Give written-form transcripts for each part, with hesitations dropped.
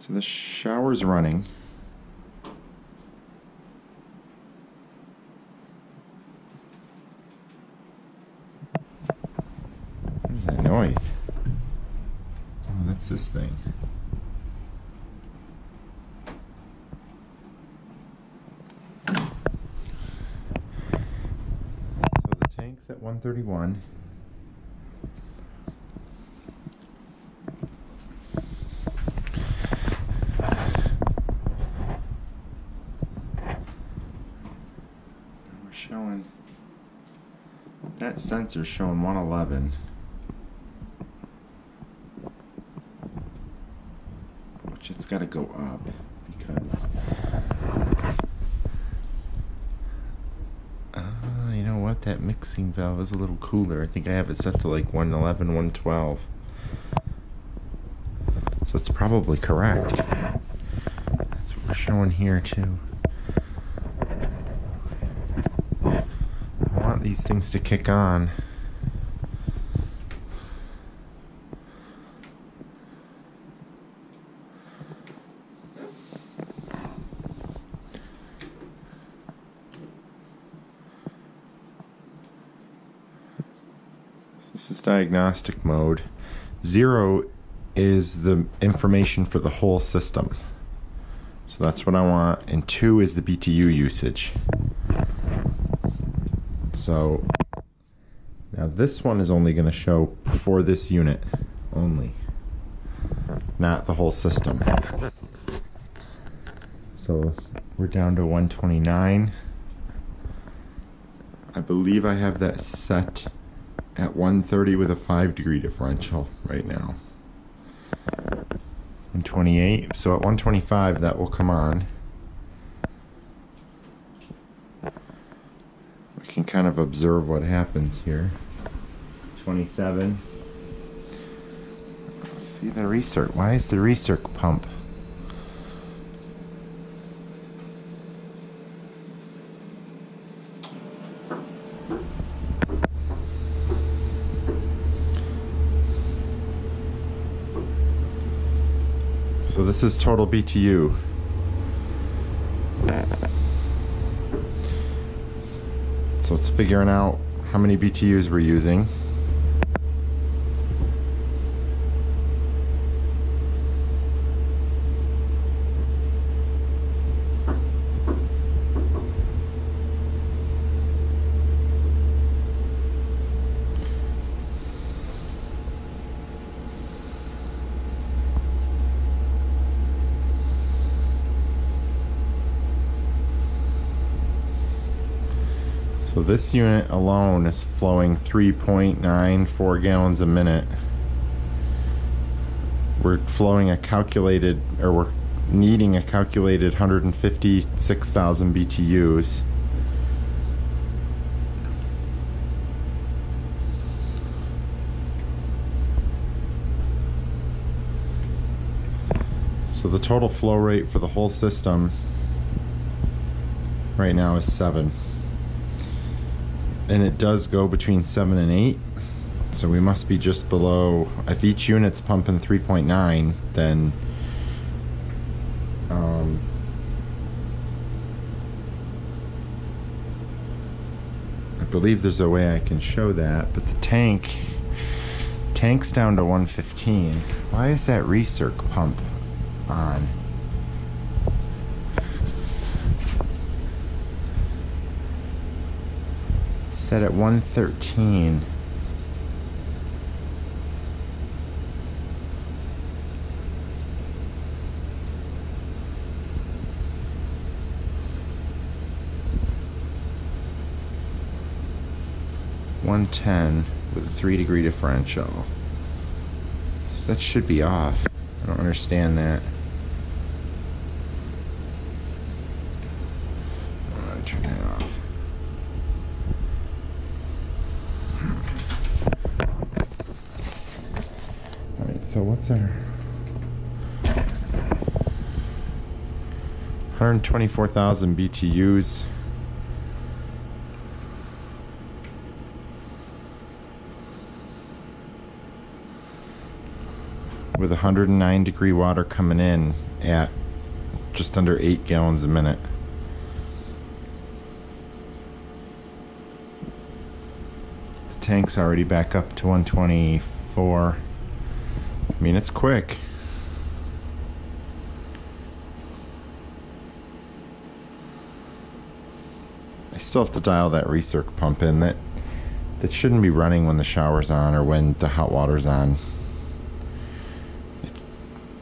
So the shower's running. What is that noise? Oh, that's this thing. So the tank's at 131. Showing that sensor's showing 111, which it's got to go up because you know what, that mixing valve is a little cooler. I think I have it set to like 111, 112, so it's probably correct. That's what we're showing here too. These things to kick on. So this is diagnostic mode. 0 is the information for the whole system. So that's what I want. And 2 is the BTU usage. So now this one is only going to show for this unit only, not the whole system. So we're down to 129. I believe I have that set at 130 with a 5-degree differential right now. 128. So at 125 that will come on. Can kind of observe what happens here. 27. Let's see the recirc. Why is the recirc pump? So this is total BTU. So it's figuring out how many BTUs we're using. So this unit alone is flowing 3.94 gallons a minute. We're flowing a calculated, or we're needing a calculated 156,000 BTUs. So the total flow rate for the whole system right now is 7. And it does go between 7 and 8, so we must be just below. If each unit's pumping 3.9, then I believe there's a way I can show that, but the tank's down to 115. Why is that recirc pump on? Set at 113. With a 3-degree differential. So that should be off. I don't understand that. Turn that off. So what's our 124,000 BTUs? With 109-degree water coming in at just under 8 gallons a minute. The tank's already back up to 124. I mean, it's quick. I still have to dial that recirc pump in. That shouldn't be running when the shower's on or when the hot water's on.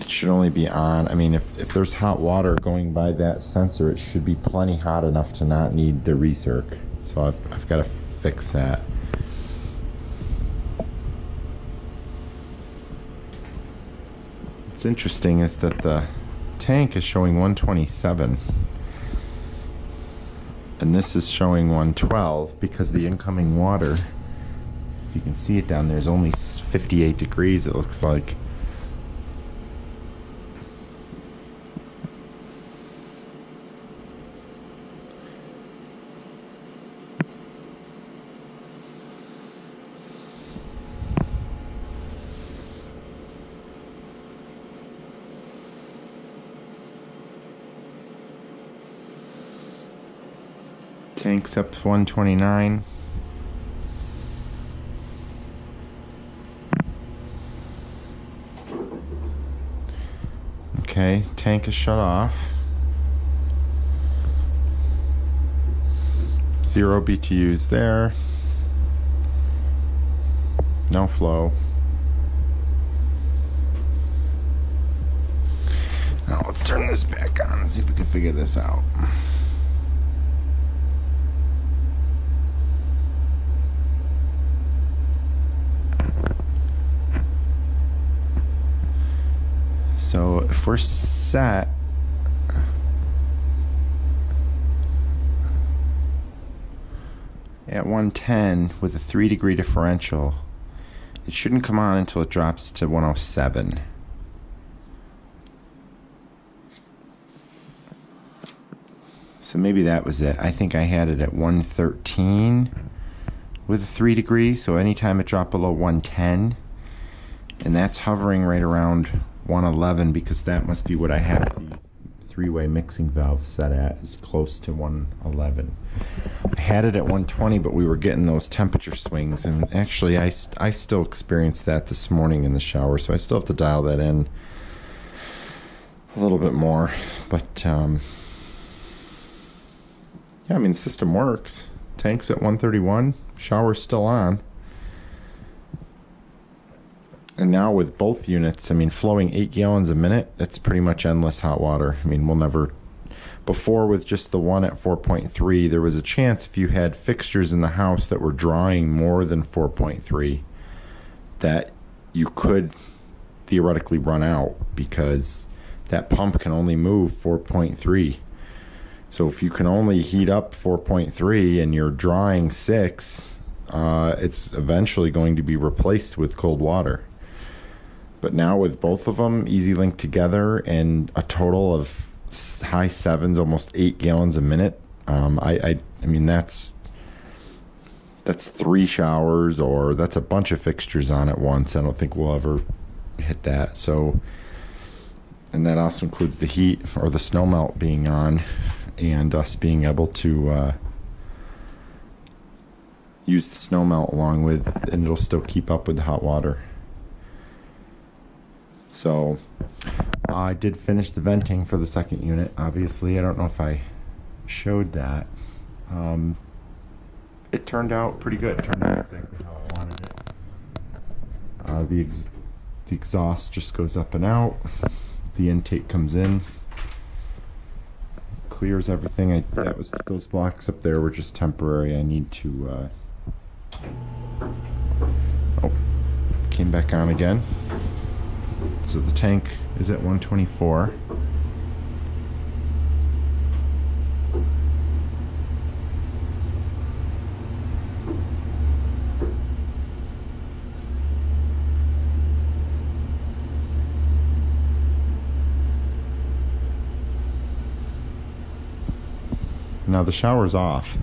It should only be on, I mean, if there's hot water going by that sensor, it should be plenty hot enough to not need the recirc. So I've got to fix that. What's interesting is that the tank is showing 127. And this is showing 112 because the incoming water, if you can see it down there, is only 58 degrees, it looks like. Tank's up 129. Okay, tank is shut off. 0 BTUs there. No flow. Now let's turn this back on and see if we can figure this out. So if we're set, at 110 with a 3 degree differential, it shouldn't come on until it drops to 107. So maybe that was it. I think I had it at 113 with a 3 degree, so anytime it dropped below 110, and that's hovering right around 111 because that must be what I have the three-way mixing valve set at, is close to 111. I had it at 120, but we were getting those temperature swings, and actually I still experienced that this morning in the shower, so I still have to dial that in a little bit more, but yeah, I mean, the system works. Tank's at 131, shower's still on. And now with both units, I mean, flowing 8 gallons a minute, that's pretty much endless hot water. I mean, we'll never... Before, with just the one at 4.3, there was a chance if you had fixtures in the house that were drawing more than 4.3 that you could theoretically run out, because that pump can only move 4.3. So if you can only heat up 4.3 and you're drawing 6, it's eventually going to be replaced with cold water. But now with both of them easy linked together and a total of high 7s, almost 8 gallons a minute, I mean, that's 3 showers, or that's a bunch of fixtures on at once. I don't think we'll ever hit that. So, and that also includes the heat or the snow melt being on, and us being able to use the snow melt along with, and it'll still keep up with the hot water. So I did finish the venting for the second unit. Obviously, I don't know if I showed that. It turned out pretty good. It turned out exactly how I wanted it. The exhaust just goes up and out. The intake comes in, clears everything. That was, those blocks up there were just temporary. I need to. Oh, came back on again. So the tank is at 124. Now the shower's off.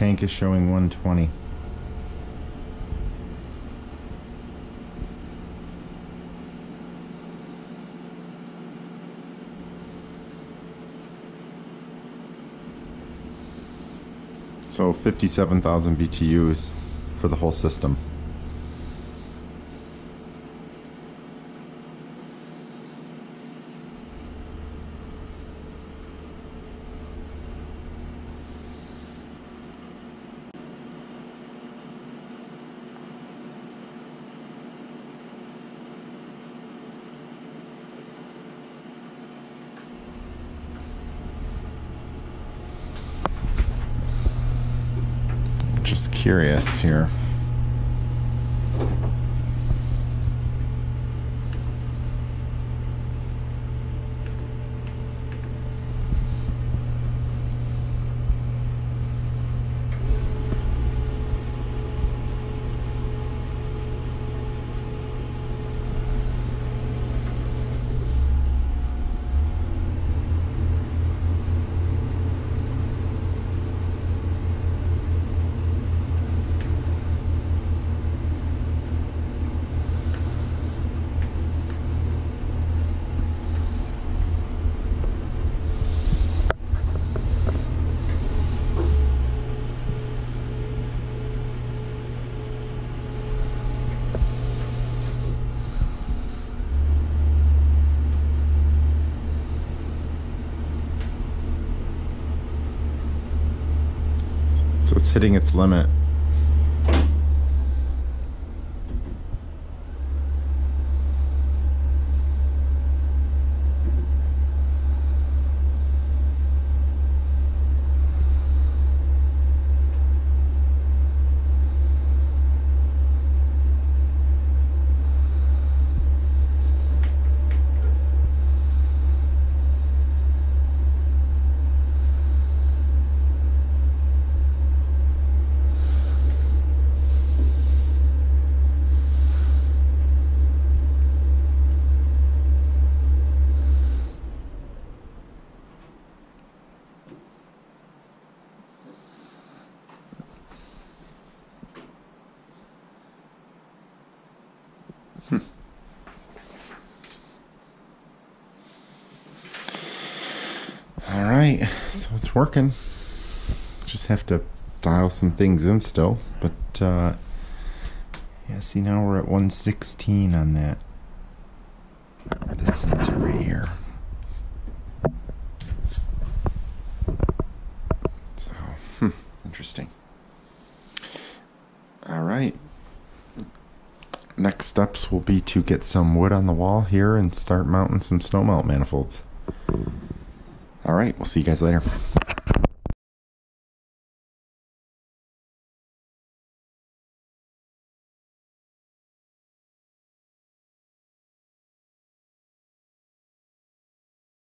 tank is showing 120. So 57,000 BTUs for the whole system. Just curious here. So it's hitting its limit. Alright, so it's working. Just have to dial some things in still, but yeah, see, now we're at 116 on that. This sensor right here. So, interesting. Alright. Next steps will be to get some wood on the wall here and start mounting some snowmelt manifolds. All right, we'll see you guys later.